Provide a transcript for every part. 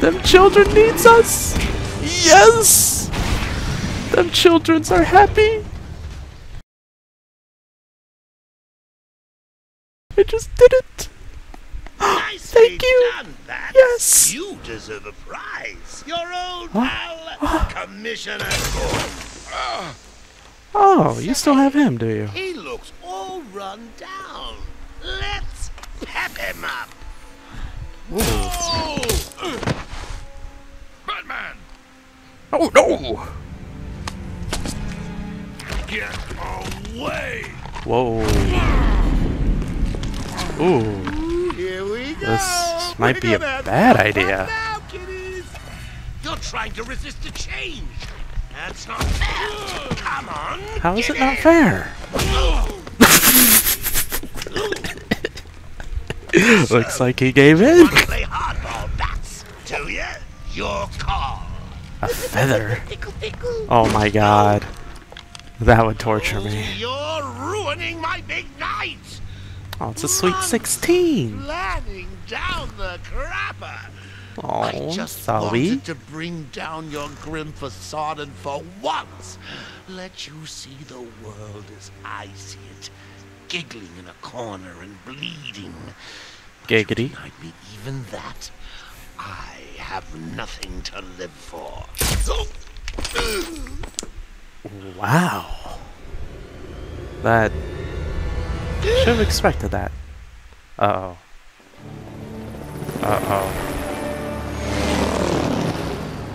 Them children needs us! Yes! Them childrens are happy! I just did it! Thank you! That. Yes! You deserve a prize! Your old pal, Commissioner Gordon. Oh, you still have him, do you? He looks all run down. Let's pep him up! Oh. Batman! Oh no! Get away! Whoa! Ooh! Here we go! This might be a bad idea. Now, kiddies! You're trying to resist the change. That's not fair. Come on! How is it not fair? Looks like he gave in. Play hardball, bats, do ya? Your call. A feather. Oh my God, that would torture me. You're ruining my big night. Oh, it's a sweet 16. Landing down the crapper. Oh, I just wanted to bring down your grim facade, and for once, let you see the world as I see it. Giggling in a corner and bleeding. Giggity. Denied me even that. I have nothing to live for. Wow. That should have expected that. Uh oh. Uh oh.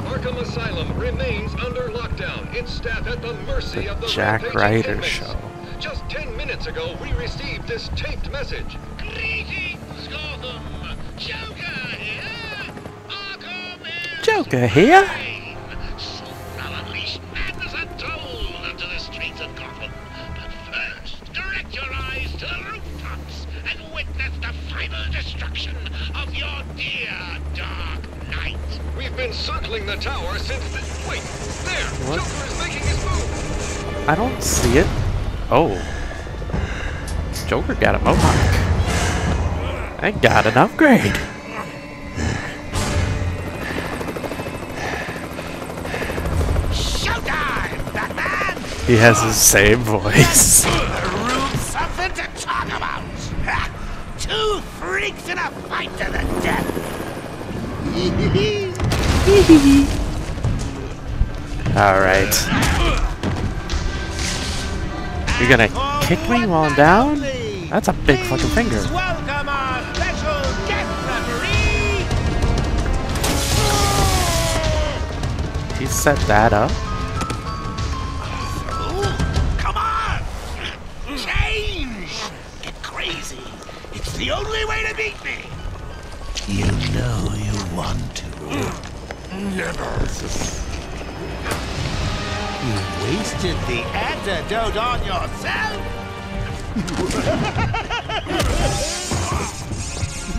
Arkham Asylum remains under lockdown. Its staff at the mercy of the Jack Ryder show. Just 10 minutes ago, we received this taped message. Greetings, Gotham! Joker here! Arkham is Joker here? Now at least madness and toll onto the streets of Gotham. But first, direct your eyes to the rooftops and witness the final destruction of your dear dark night. We've been circling the tower since the... Wait, there! What? Joker is making his move! I don't see it. Oh, Joker got a mohawk and got an upgrade. Showtime, Batman! He has the same voice. Rude something to talk about. Two freaks in a fight to the death. All right. You're gonna kick me while I'm down? That's a big fucking finger. Welcome our special guest referee. He set that up. Come on! Change! Get crazy! It's the only way to beat me! You know you want to. Never. You wasted the antidote on yourself?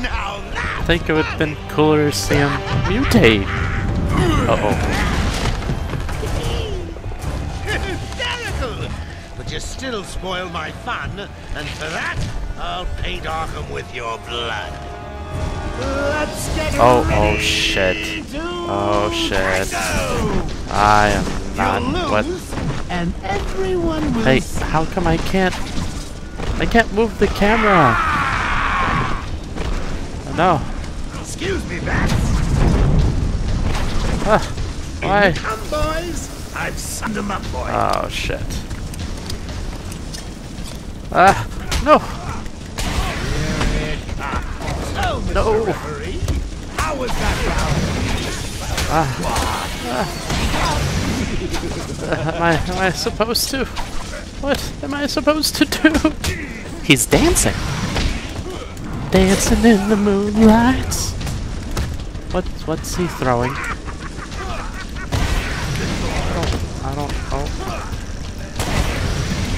Now I think it would have been cooler to see him mutate. Hysterical! But you still spoil my fun, and for that, I'll paint Arkham with your blood. Let's get ready. Shit. Oh shit. I am... What? And everyone will how come I can't move the camera? Oh, no. Excuse me, Bats. Why? Come, boys. I've summed them up, boy. Oh shit. No. No. How was that? Am I supposed to? What am I supposed to do? He's dancing. Dancing in the moonlight. What's he throwing? I don't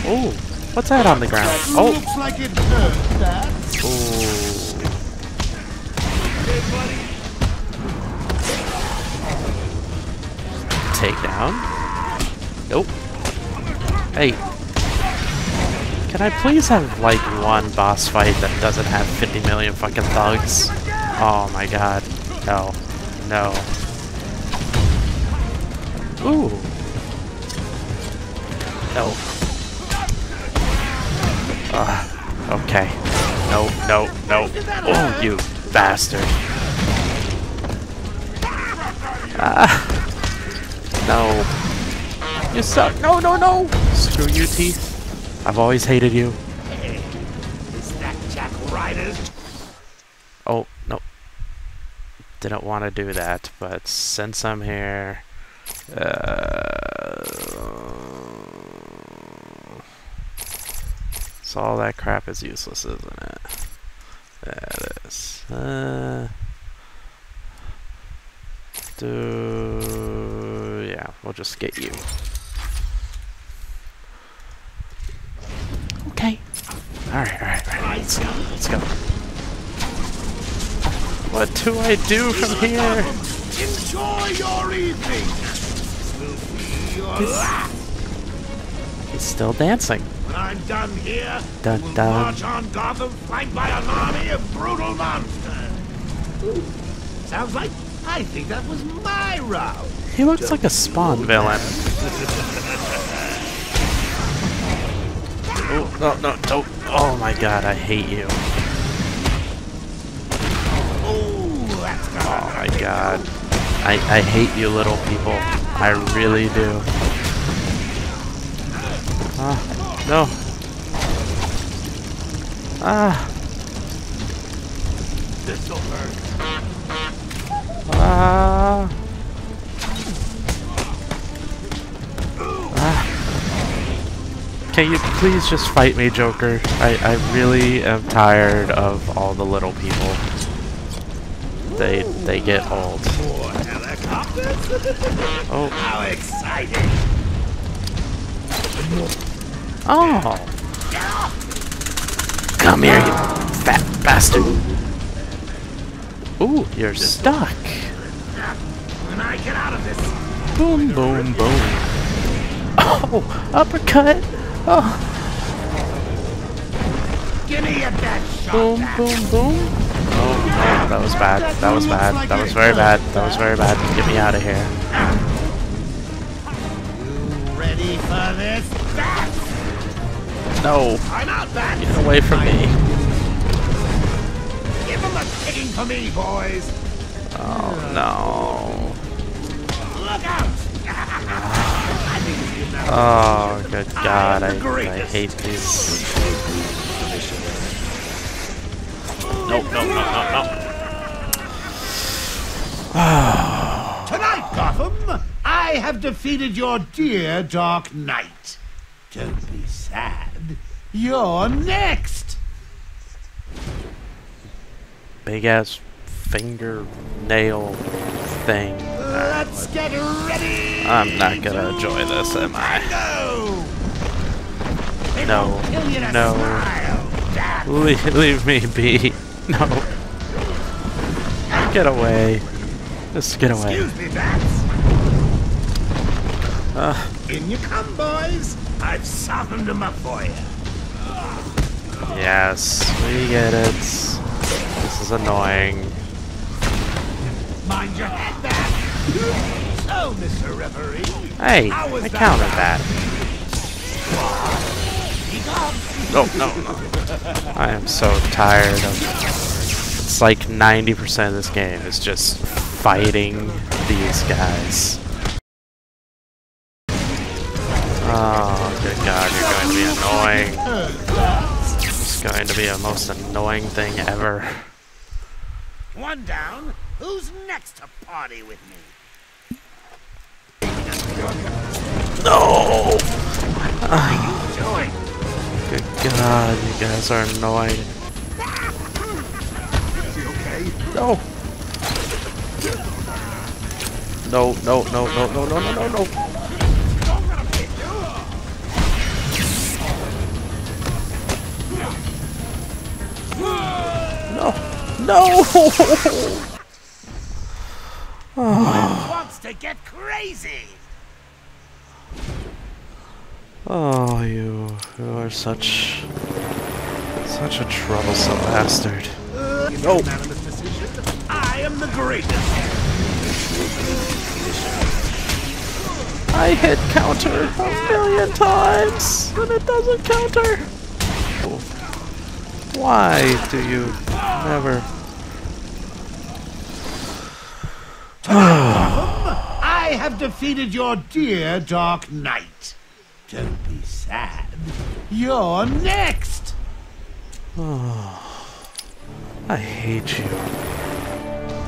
Oh, what's that on the ground? Oh. Looks like it hurt that. Oh. take down. Nope. Hey. Can I please have, like, one boss fight that doesn't have 50 million fucking thugs? Oh my god. No. No. Ooh. No. Okay. No, no, no. Oh, you bastard. No. You suck. No, no, no. Screw you, teeth. I've always hated you. Hey, is that Jack Ryder? Oh, no. Didn't want to do that, but since I'm here... so all that crap is useless, isn't it? That is. Yeah, we'll just get you. Okay. Alright, let's go, What do I do from here? Enjoy your evening! This will be your last! He's still dancing. When I'm done here, dun, we'll march on Gotham flanked by an army of brutal monsters. Ooh. Sounds like... I think that was my route. He looks like a Spawn villain. Oh, no, no, don't. Oh my god, I hate you. Ooh, that's oh my god. I hate you little people. I really do. No. This'll hurt. Can you please just fight me, Joker? I really am tired of all the little people. They get old. Oh. How exciting! Oh! Come here, you fat bastard! Ooh, you're stuck! When I get out of this. Boom, boom, boom. Oh, uppercut! Oh! Give me a bad shot! Boom, boom, boom! Oh, man, that was bad. That was bad. That was very bad. That was very bad. Get me out of here. You ready for this? No! I'm out, Bat! Get away from me! Kicking for me, boys. Oh no! Look out! Oh good god! I hate these. Nope, no. Tonight, Gotham, I have defeated your dear Dark Knight. Don't be sad. You're next. Big ass fingernail thing. Let's get ready. I'm not gonna enjoy this, am I? No. No. Leave me be. No. Get away. Just get away. Excuse me, Bats. In you come, boys. I've softened them up for you. Yes, we get it. This is annoying. Mind your head back. So, Mr. Referee. Hey, I countered that. Oh, no. I am so tired of this. It's like 90% of this game is just fighting these guys. Oh, good god, you're going to be annoying. Going to be the most annoying thing ever. One down. Who's next to party with me? No. What are you doing? Good god, you guys are annoying. No. No. No! Oh. Who wants to get crazy? Oh, you are such a troublesome bastard. No. I am the greatest. I hit counter a million times, and it doesn't counter. Why do you never? I have defeated your dear Dark Knight. Don't be sad. You're next. Oh, I hate you.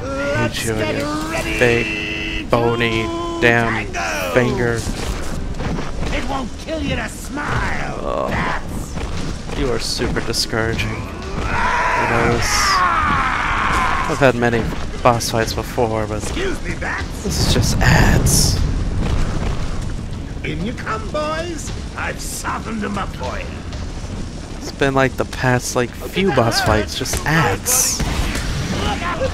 I hate you and your big, bony, damn finger. It won't kill you to smile. Oh. That's... You are super discouraging. I've had many boss fights before, but this is just ads. In you come, boys. I've softened them up for you. It's been like the past, like, few boss fights, just ads. Look out.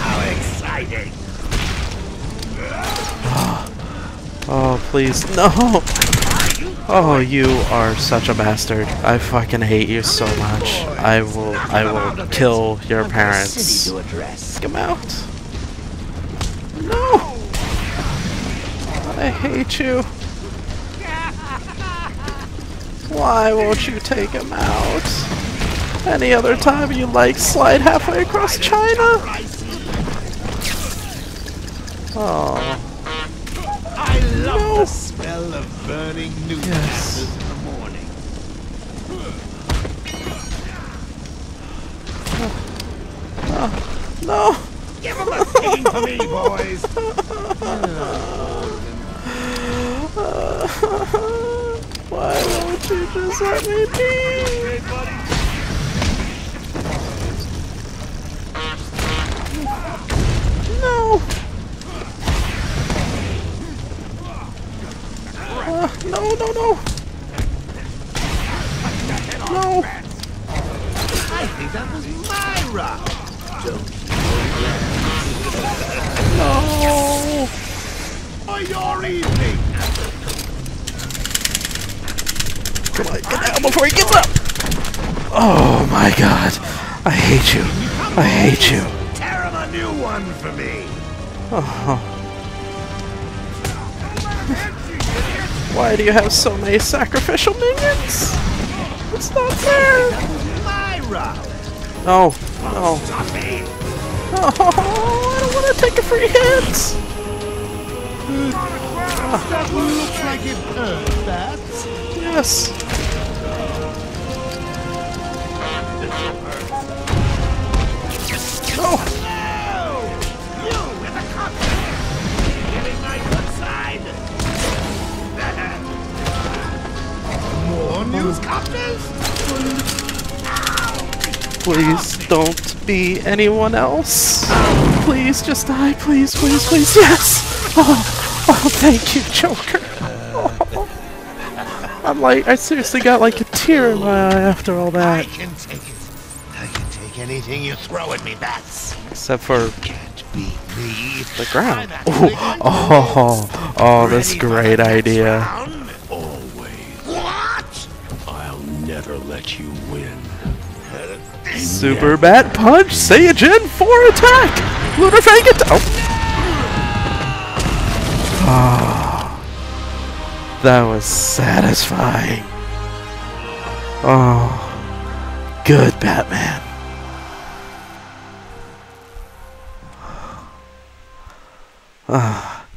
How exciting! Oh, please, no! Oh, you are such a bastard. I fucking hate you so much. I will kill your parents. Come out! No! I hate you. Why won't you take him out? Any other time you like slide halfway across China? Oh. I love the smell of burning newspapers in the morning. No! Give him a thing for me, boys! Why won't you just let me be? No! No! No! I think that was my rock! No! For your evening! Come on, get out before he gets up! Oh my god! I hate you! I hate you! Tear him a new one for me! Oh. Why do you have so many sacrificial minions? It's not fair! No! No! Oh, I don't want to take a free hit! That one looks like it hurt that! Yes. Oh. No! You with a cop! Getting my good side! More news coppers? Please don't be anyone else. Please just die, please, yes! Oh, thank you, Joker! I'm like, I seriously got like a tear in my eye after all that. I can take it. I can take anything you throw at me, bats. Except for can't beat me. The ground. Oh, this great idea. Always. What? I'll never let you win. Super Bat Punch, Saiyajin 4 attack. Lunafagan. Oh. Ah. That was satisfying. Oh, good Batman.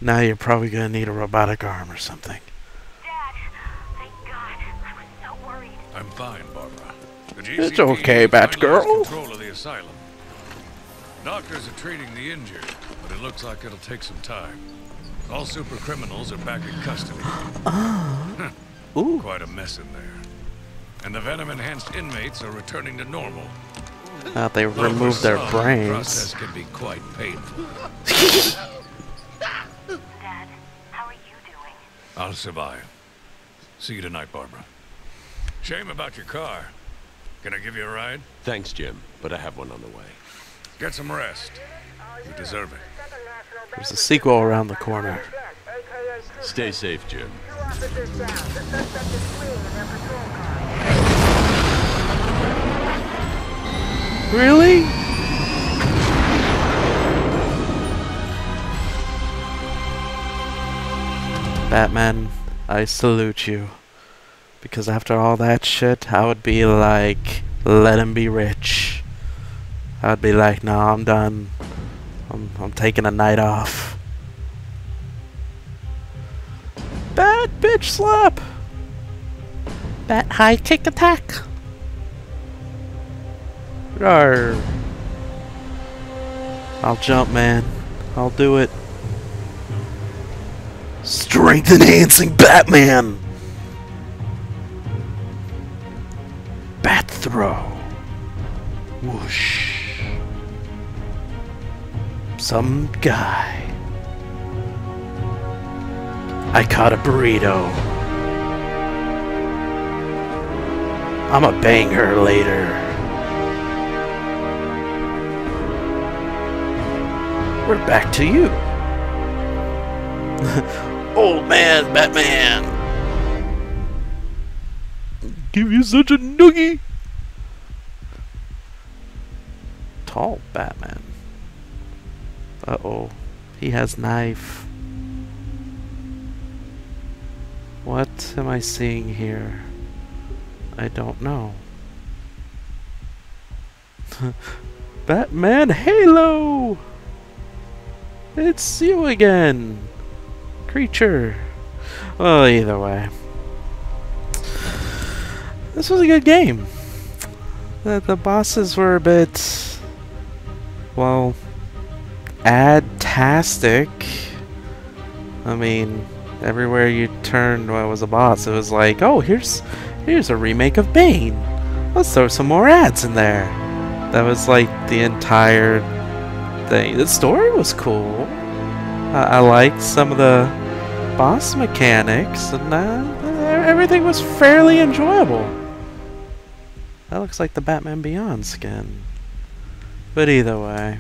Now you're probably gonna need a robotic arm or something. Dad, thank God. I was so worried. I'm fine, Barbara. It's okay, Batgirl. Control of the asylum. Doctors are treating the injured, but it looks like it'll take some time. All super criminals are back in custody. Ooh. Quite a mess in there. And the venom-enhanced inmates are returning to normal. They removed their brains. The process can be quite painful. Dad, how are you doing? I'll survive. See you tonight, Barbara. Shame about your car. Can I give you a ride? Thanks, Jim, but I have one on the way. Get some rest. You deserve it. There's a sequel around the corner. Stay safe, Jim. Two officers down. The suspect is fleeing in their patrol car. Really? Batman, I salute you. Because after all that shit, I would be like, let him be rich. I would be like, nah, I'm done. I'm taking a night off. Bat bitch slap! Bat high kick attack! Rawr. I'll jump, man. I'll do it. Strength enhancing Batman! Bat throw! Whoosh! Some guy. I caught a burrito. I'ma bang her later. We're back to you. Old man Batman. Give you such a noogie. Tall Batman. Uh-oh. He has knife. What am I seeing here? I don't know. Batman Halo! It's you again! Creature! Well, either way. This was a good game. The bosses were a bit... well... ad-tastic. I mean, everywhere you turned when it was a boss, it was like, oh, here's a remake of Bane. Let's throw some more ads in there. That was like the entire thing. The story was cool. I liked some of the boss mechanics, and everything was fairly enjoyable. That looks like the Batman Beyond skin. But either way...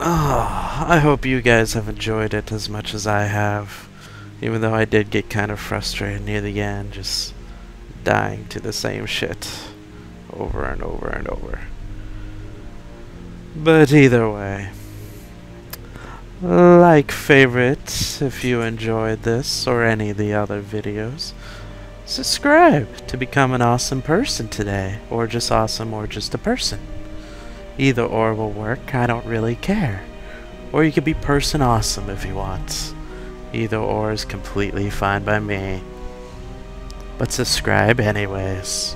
oh, I hope you guys have enjoyed it as much as I have, even though I did get kind of frustrated near the end, just dying to the same shit over and over and over. But either way, like, favorite if you enjoyed this or any of the other videos, subscribe to become an awesome person today, or just awesome, or just a person. Either or will work, I don't really care. Or you could be person awesome if you want. Either or is completely fine by me. But subscribe anyways.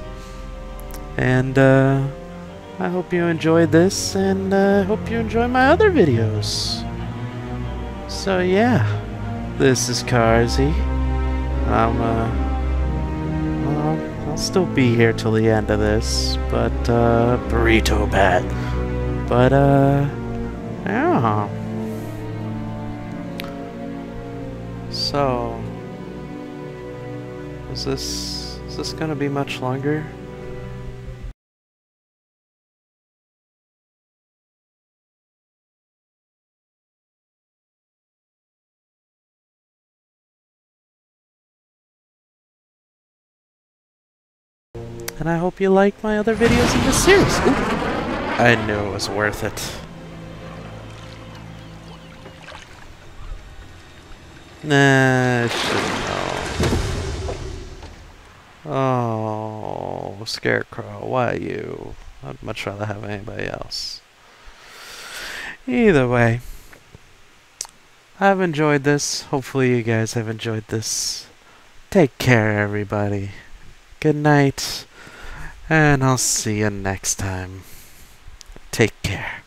And I hope you enjoyed this, and I hope you enjoy my other videos. So yeah, this is Karzy. I'll still be here till the end of this, but burrito bat. But yeah. So is this gonna be much longer? And I hope you like my other videos in this series. Ooh. I knew it was worth it. Nah, I shouldn't know. Oh, Scarecrow, why you? I'd much rather have anybody else. Either way, I've enjoyed this. Hopefully you guys have enjoyed this. Take care, everybody. Good night. And I'll see you next time. Take care.